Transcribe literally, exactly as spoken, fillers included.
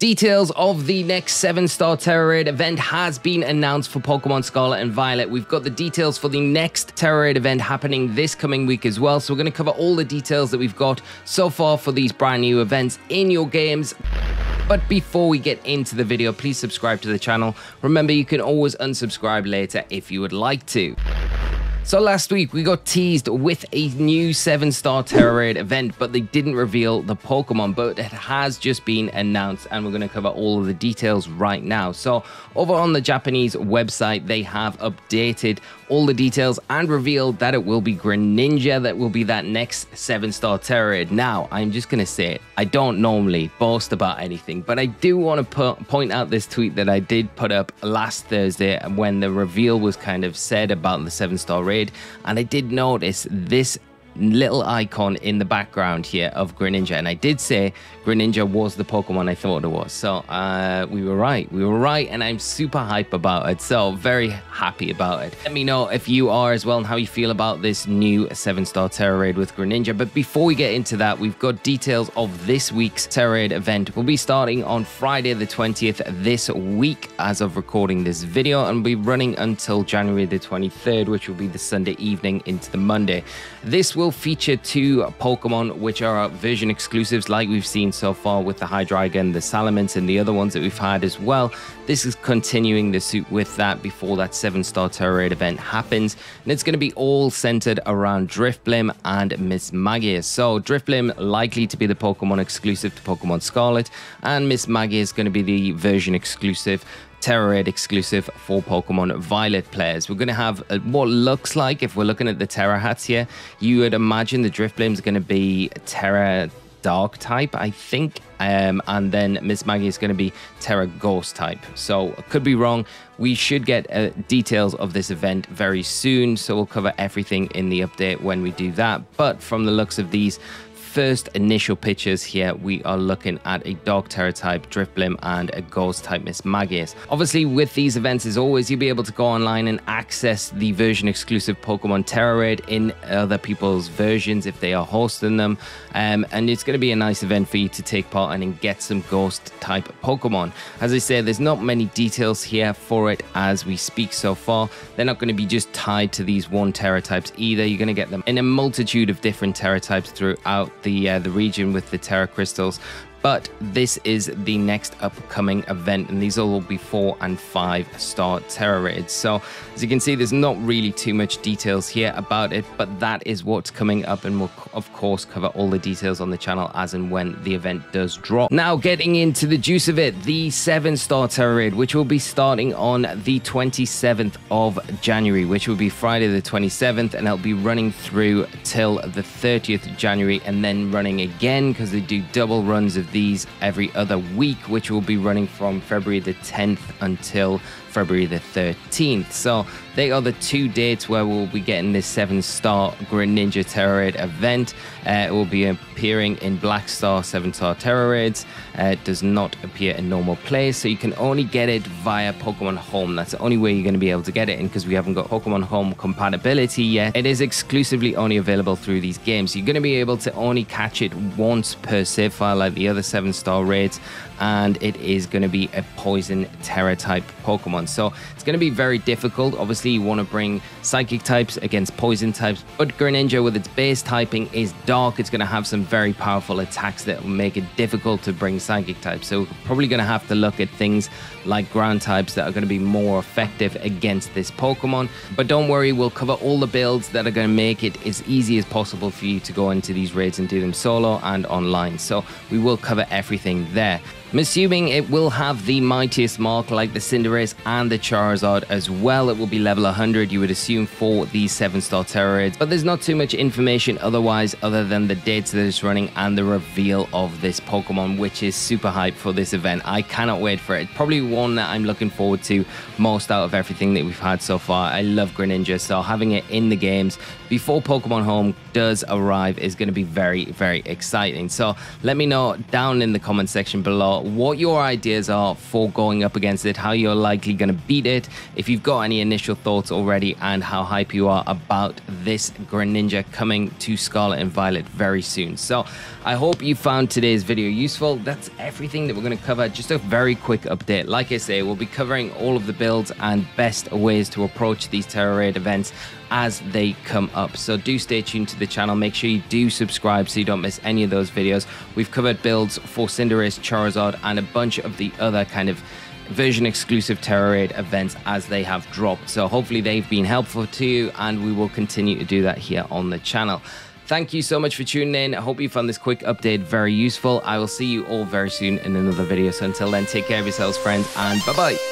Details of the next seven star Tera Raid event has been announced for Pokemon Scarlet and Violet. We've got the details for the next Tera Raid event happening this coming week as well. So we're going to cover all the details that we've got so far for these brand new events in your games. But before we get into the video, please subscribe to the channel. Remember, you can always unsubscribe later if you would like to. So last week, we got teased with a new seven star Tera Raid event, but they didn't reveal the Pokemon, but it has just been announced, and we're going to cover all of the details right now. So over on the Japanese website, they have updated all the details and revealed that it will be Greninja that will be that next seven star Tera Raid. Now, I'm just going to say it. I don't normally boast about anything, but I do want to point out this tweet that I did put up last Thursday when the reveal was kind of said about the seven star raid. And I did notice this little icon in the background here of Greninja, and I did say Greninja was the Pokemon I thought it was, so uh, we were right, we were right, and I'm super hype about it, so very happy about it. Let me know if you are as well and how you feel about this new seven star Tera Raid with Greninja. But before we get into that, we've got details of this week's Tera Raid event. We'll be starting on Friday the twentieth this week as of recording this video, and we'll be running until January the twenty-third, which will be the Sunday evening into the Monday. This will feature two Pokemon which are version exclusives, like we've seen so far with the Hydreigon, the Salamence, and the other ones that we've had as well. This is continuing the suit with that before that seven star Tera Raid event happens, and it's going to be all centered around Drifblim and Mismagius. So Drifblim likely to be the Pokemon exclusive to Pokemon Scarlet, and Mismagius is going to be the version exclusive, Tera Raid exclusive for Pokemon Violet players. We're going to have what looks like, if we're looking at the Tera hats here, you would imagine the Drifblim is going to be Tera Dark type, I think, um, and then Mismagius is going to be Tera Ghost type. So could be wrong. We should get uh, details of this event very soon, so we'll cover everything in the update when we do that. But from the looks of these first initial pictures here, we are looking at a Dark Tera type Drifblim and a Ghost type Mismagius. Obviously, with these events, as always, you'll be able to go online and access the version exclusive Pokemon Tera Raid in other people's versions if they are hosting them, um, and it's going to be a nice event for you to take part in and get some Ghost type Pokemon. As I say, there's not many details here for it as we speak so far. They're not going to be just tied to these one Tera types either. You're going to get them in a multitude of different Tera types throughout the uh, the region with the Tera crystals. But this is the next upcoming event, and these all will be four and five star Tera Raids. So as you can see, there's not really too much details here about it, but that is what's coming up, and we'll of course cover all the details on the channel as and when the event does drop. Now, getting into the juice of it, the seven star Tera Raid, which will be starting on the twenty-seventh of January, which will be Friday the twenty-seventh, and it'll be running through till the thirtieth of January, and then running again because they do double runs of these every other week, which will be running from February the tenth until February the thirteenth. So they are the two dates where we'll be getting this seven star Greninja Tera Raid event. Uh, it will be appearing in Black Star seven star Tera Raids. Uh, it does not appear in normal play, so you can only get it via Pokemon Home. That's the only way you're going to be able to get it in, because we haven't got Pokemon Home compatibility yet. It is exclusively only available through these games. You're going to be able to only catch it once per save file like the other seven star raids, and it is going to be a poison Tera type Pokemon. So it's going to be very difficult. Obviously, you want to bring psychic types against poison types, but Greninja, with its base typing, is dark. It's going to have some very powerful attacks that will make it difficult to bring psychic types. So we're probably going to have to look at things like ground types that are going to be more effective against this Pokemon. But don't worry, we'll cover all the builds that are going to make it as easy as possible for you to go into these raids and do them solo and online. So we will cover everything there. I'm assuming it will have the mightiest mark like the Cinderace and the Charizard as well. It will be level one hundred, you would assume, for these seven star Tera Raids. But there's not too much information otherwise, other than the dates that it's running and the reveal of this Pokemon, which is super hype for this event. I cannot wait for it. Probably one that I'm looking forward to most out of everything that we've had so far. I love Greninja, so having it in the games before Pokemon Home does arrive is going to be very, very exciting. So let me know down in the comment section below about what your ideas are for going up against it, how you're likely going to beat it, if you've got any initial thoughts already, and how hype you are about this Greninja coming to Scarlet and Violet very soon. So I hope you found today's video useful. That's everything that we're going to cover. Just a very quick update. Like I say, we'll be covering all of the builds and best ways to approach these Tera Raid events as they come up. So do stay tuned to the channel. Make sure you do subscribe so you don't miss any of those videos. We've covered builds for Cinderace, Charizard, and a bunch of the other kind of version exclusive Tera Raid events as they have dropped. So hopefully they've been helpful to you, and we will continue to do that here on the channel. Thank you so much for tuning in. I hope you found this quick update very useful. I will see you all very soon in another video. So until then, take care of yourselves, friends, and bye-bye.